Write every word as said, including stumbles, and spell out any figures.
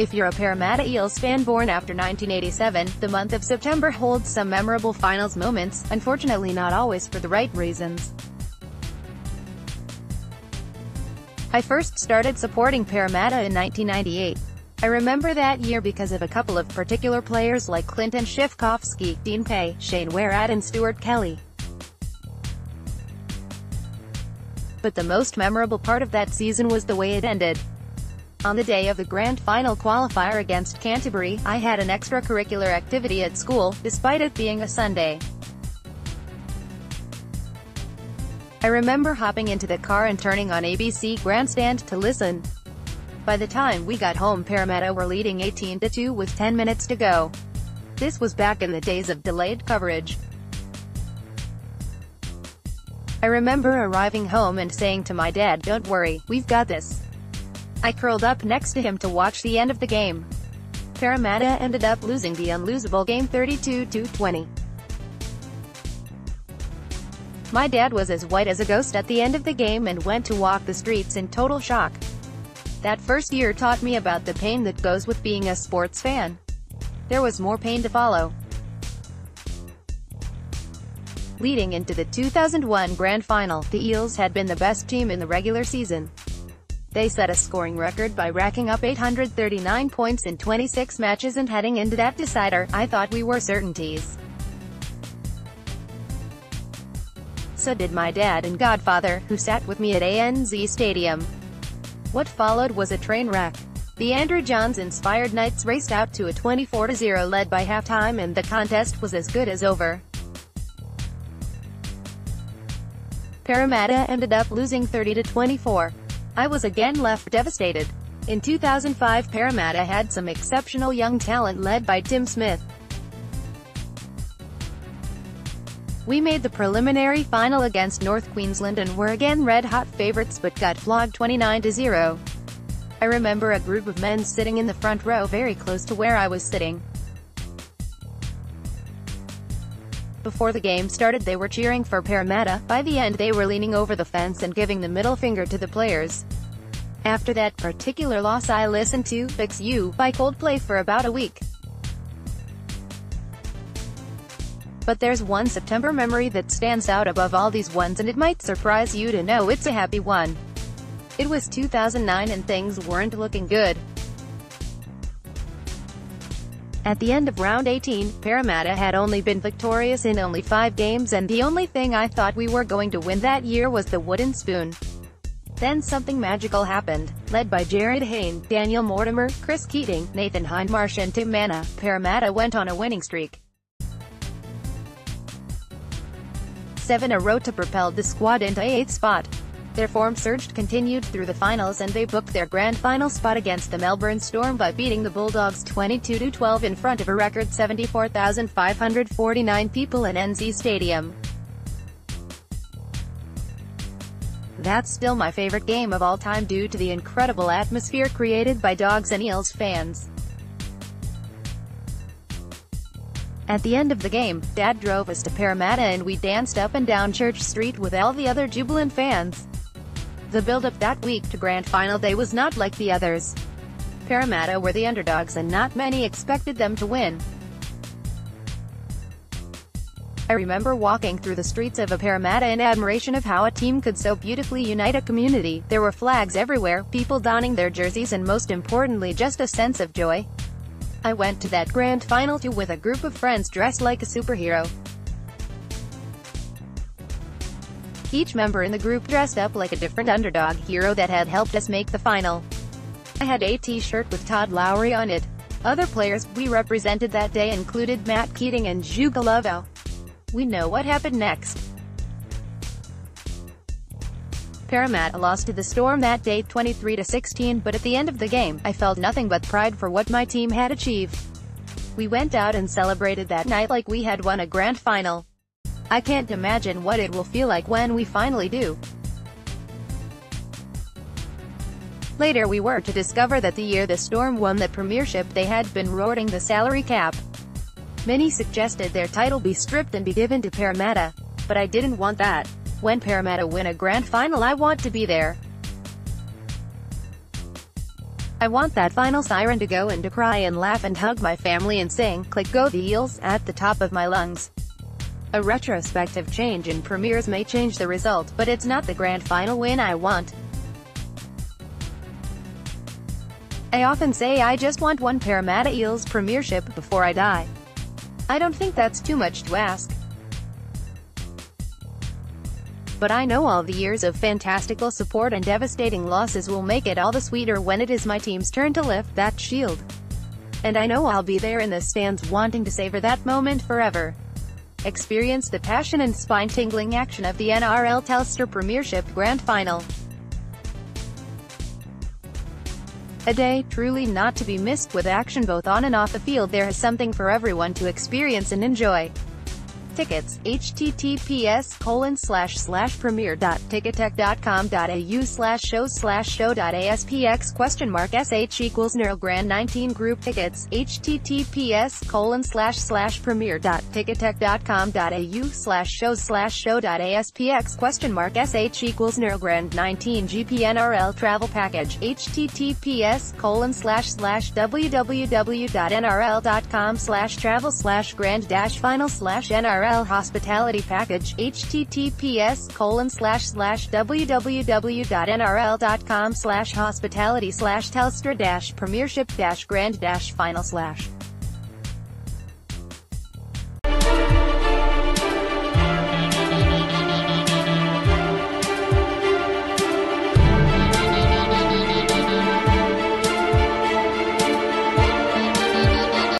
If you're a Parramatta Eels fan born after nineteen eighty-seven, the month of September holds some memorable finals moments, unfortunately not always for the right reasons. I first started supporting Parramatta in nineteen ninety-eight. I remember that year because of a couple of particular players like Clinton Schifcofske, Dean Pay, Shane Whereat and Stuart Kelly. But the most memorable part of that season was the way it ended. On the day of the grand final qualifier against Canterbury, I had an extracurricular activity at school, despite it being a Sunday. I remember hopping into the car and turning on A B C Grandstand to listen. By the time we got home, Parramatta were leading eighteen to two with ten minutes to go. This was back in the days of delayed coverage. I remember arriving home and saying to my dad, "Don't worry, we've got this." I curled up next to him to watch the end of the game. Parramatta ended up losing the unlosable game thirty-two to twenty. My dad was as white as a ghost at the end of the game and went to walk the streets in total shock. That first year taught me about the pain that goes with being a sports fan. There was more pain to follow. Leading into the two thousand one Grand Final, the Eels had been the best team in the regular season. They set a scoring record by racking up eight hundred thirty-nine points in twenty-six matches, and heading into that decider, I thought we were certainties. So did my dad and godfather, who sat with me at A N Z Stadium. What followed was a train wreck. The Andrew Johns-inspired Knights raced out to a twenty-four to zero lead by halftime, and the contest was as good as over. Parramatta ended up losing thirty to twenty-four. I was again left devastated. In two thousand five, Parramatta had some exceptional young talent led by Tim Smith. We made the preliminary final against North Queensland and were again red-hot favourites, but got flogged twenty-nine to zero. I remember a group of men sitting in the front row very close to where I was sitting. Before the game started, they were cheering for Parramatta. By the end, they were leaning over the fence and giving the middle finger to the players. After that particular loss, I listened to "Fix You" by Coldplay for about a week. But there's one September memory that stands out above all these ones, and it might surprise you to know it's a happy one. It was two thousand nine and things weren't looking good. At the end of round eighteen, Parramatta had only been victorious in only five games, and the only thing I thought we were going to win that year was the wooden spoon. Then something magical happened. Led by Jared Hayne, Daniel Mortimer, Chris Keating, Nathan Hindmarsh and Tim Mana, Parramatta went on a winning streak. Seven in a row to propel the squad into eighth spot. Their form surged continued through the finals, and they booked their grand final spot against the Melbourne Storm by beating the Bulldogs twenty-two to twelve in front of a record seventy-four thousand five hundred forty-nine people in N Z Stadium. That's still my favorite game of all time due to the incredible atmosphere created by Dogs and Eels fans. At the end of the game, Dad drove us to Parramatta and we danced up and down Church Street with all the other jubilant fans. The build-up that week to Grand Final Day was not like the others. Parramatta were the underdogs and not many expected them to win. I remember walking through the streets of a Parramatta in admiration of how a team could so beautifully unite a community. There were flags everywhere, people donning their jerseys, and most importantly just a sense of joy. I went to that grand final too with a group of friends dressed like a superhero. Each member in the group dressed up like a different underdog hero that had helped us make the final. I had a t-shirt with Todd Lowry on it. Other players we represented that day included Matt Keating and Juga Lovao. We know what happened next. Parramatta lost to the Storm that day twenty-three to sixteen, but at the end of the game, I felt nothing but pride for what my team had achieved. We went out and celebrated that night like we had won a grand final. I can't imagine what it will feel like when we finally do. Later we were to discover that the year the Storm won the premiership, they had been rorting the salary cap. Many suggested their title be stripped and be given to Parramatta, but I didn't want that. When Parramatta win a grand final, I want to be there. I want that final siren to go and to cry and laugh and hug my family and sing, click go the Eels, at the top of my lungs. A retrospective change in premiers may change the result, but it's not the grand final win I want. I often say I just want one Parramatta Eels premiership before I die. I don't think that's too much to ask. But I know all the years of fantastical support and devastating losses will make it all the sweeter when it is my team's turn to lift that shield. And I know I'll be there in the stands wanting to savor that moment forever. Experience the passion and spine-tingling action of the N R L Telstra Premiership Grand Final. A day truly not to be missed, with action both on and off the field. There is something for everyone to experience and enjoy. Tickets, https colon slash slash premier dot ticketech dot com dot au slash show slash show dot aspx question mark sh equals neural grand nineteen group tickets, https colon slash slash premier dot ticketech dot com dot au slash show slash show dot aspx question mark sh equals neural grand nineteen G P N R L travel package, https colon slash slash www dot n r l dot com slash travel slash grand dash final slash n r l hospitality package, https colon slash slash www dot n r l dot com slash hospitality slash telstra dash premiership dash grand dash final slash